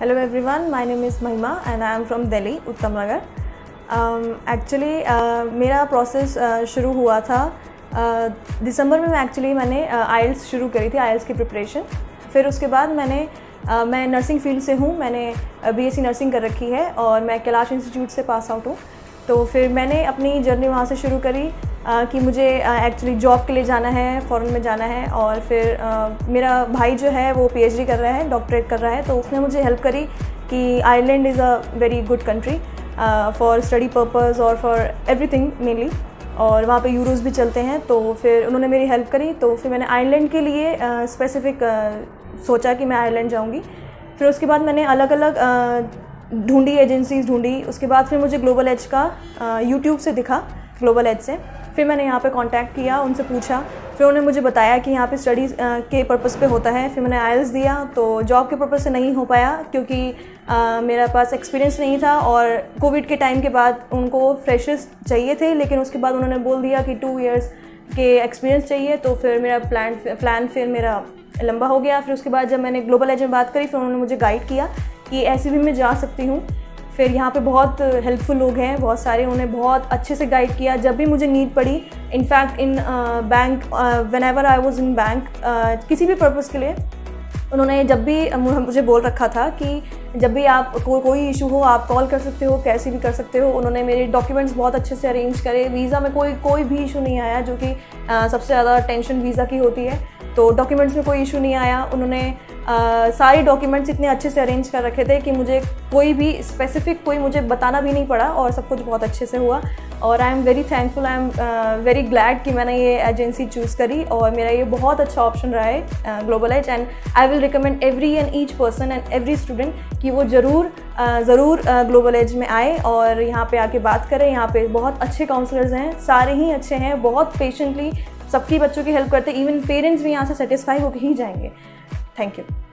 Hello everyone, my name is Mahima and I am from Delhi Uttam Nagar. Actually मेरा process शुरू हुआ था दिसंबर में। मैंने आईएलएस शुरू करी थी, आईएलएस की प्रिपरेशन। फिर उसके बाद मैं नर्सिंग फील्ड से हूँ, मैंने बीएससी नर्सिंग कर रखी है और मैं कैलाश इंस्टीट्यूट से पास आउट हूँ। तो फिर मैंने अपनी जर्नी वहाँ से शुरू करी कि मुझे एक्चुअली जॉब के लिए जाना है, फ़ॉरेन में जाना है। और फिर मेरा भाई जो है वो पीएचडी कर रहा है, डॉक्टरेट कर रहा है, तो उसने मुझे हेल्प करी कि Ireland is a very good country for study purpose और फॉर एवरीथिंग मेनली। और वहाँ पे यूरोस भी चलते हैं, तो फिर उन्होंने मेरी हेल्प करी। तो फिर मैंने आयरलैंड के लिए स्पेसिफिक सोचा कि मैं आयरलैंड जाऊँगी। फिर उसके बाद मैंने अलग अलग ढूँढी, एजेंसीज ढूँढी। उसके बाद फिर मुझे ग्लोबल एज का यूट्यूब से दिखा, ग्लोबल एज से। फिर मैंने यहाँ पे कांटेक्ट किया, उनसे पूछा। फिर उन्होंने मुझे बताया कि यहाँ पे स्टडीज़ के पर्पस पे होता है। फिर मैंने आईएलएस दिया, तो जॉब के पर्पस से नहीं हो पाया क्योंकि मेरा पास एक्सपीरियंस नहीं था और कोविड के टाइम के बाद उनको फ्रेशर्स चाहिए थे। लेकिन उसके बाद उन्होंने बोल दिया कि 2 इयर्स के एक्सपीरियंस चाहिए। तो फिर मेरा प्लान फिर मेरा लंबा हो गया। फिर उसके बाद जब मैंने ग्लोबल एज में बात करी, फिर उन्होंने मुझे गाइड किया कि ऐसे भी मैं जा सकती हूँ। फिर यहाँ पे बहुत हेल्पफुल लोग हैं, बहुत सारे। उन्हें बहुत अच्छे से गाइड किया जब भी मुझे नीड पड़ी। In fact in bank, whenever I was in bank, किसी भी पर्पस के लिए उन्होंने जब भी मुझे बोल रखा था कि जब भी आप कोई इशू हो आप कॉल कर सकते हो, कैसे भी कर सकते हो। उन्होंने मेरे डॉक्यूमेंट्स बहुत अच्छे से अरेंज करे। वीज़ा में कोई भी इशू नहीं आया, जो कि सबसे ज़्यादा टेंशन वीज़ा की होती है। तो डॉक्यूमेंट्स में कोई इशू नहीं आया। उन्होंने सारे डॉक्यूमेंट्स इतने अच्छे से अरेंज कर रखे थे कि मुझे कोई भी स्पेसिफिक कोई मुझे बताना भी नहीं पड़ा और सब कुछ बहुत अच्छे से हुआ। और I am very thankful, I am very glad कि मैंने ये एजेंसी चूज़ करी और मेरा ये बहुत अच्छा ऑप्शन रहा है global as. And I will recommend every and each person and every student कि वो ज़रूर ग्लोबल एज में आए और यहाँ पे आके बात करें। यहाँ पे बहुत अच्छे काउंसलर्स हैं, सारे ही अच्छे हैं, बहुत पेशेंटली सबकी बच्चों की हेल्प करते हैं। इवन पेरेंट्स भी यहाँ से सेटिस्फाई होकर ही जाएंगे। Thank you.